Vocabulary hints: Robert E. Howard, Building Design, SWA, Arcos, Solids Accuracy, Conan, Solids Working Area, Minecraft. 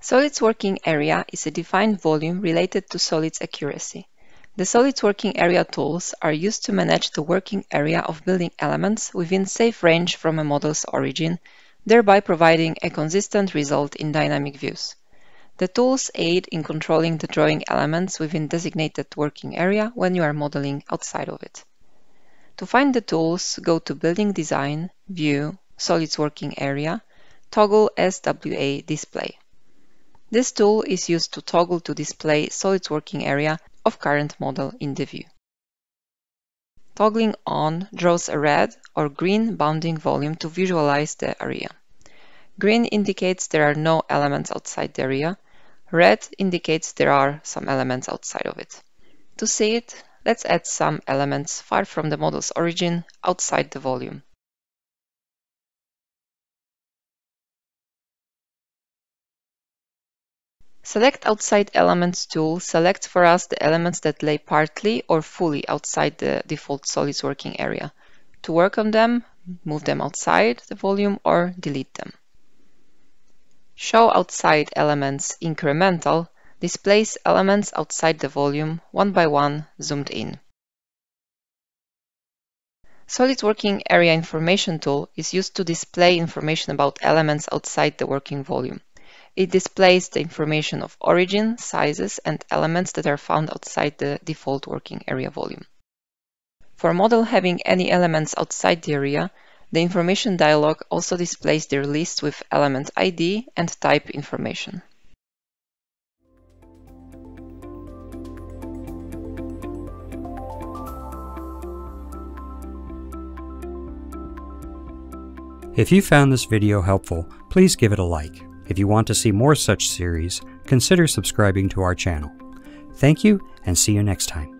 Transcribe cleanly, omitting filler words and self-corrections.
Solids working area is a defined volume related to solids accuracy. The Solids Working Area tools are used to manage the working area of building elements within safe range from a model's origin, thereby providing a consistent result in dynamic views. The tools aid in controlling the drawing elements within designated working area when you are modeling outside of it. To find the tools, go to Building Design, View, Solids Working Area, toggle SWA Display. This tool is used to toggle to display Solids Working Area of current model in the view. Toggling on draws a red or green bounding volume to visualize the area. Green indicates there are no elements outside the area. Red indicates there are some elements outside of it. To see it, let's add some elements far from the model's origin, outside the volume. Select Outside Elements tool selects for us the elements that lay partly or fully outside the default Solids Working Area. To work on them, move them outside the volume or delete them. Show Outside Elements Incremental displays elements outside the volume, one by one, zoomed in. Solids Working Area Information tool is used to display information about elements outside the working volume. It displays the information of origin, sizes, and elements that are found outside the default working area volume. For a model having any elements outside the area, the information dialog also displays their list with element ID and type information. If you found this video helpful, please give it a like. If you want to see more such series, consider subscribing to our channel. Thank you, and see you next time.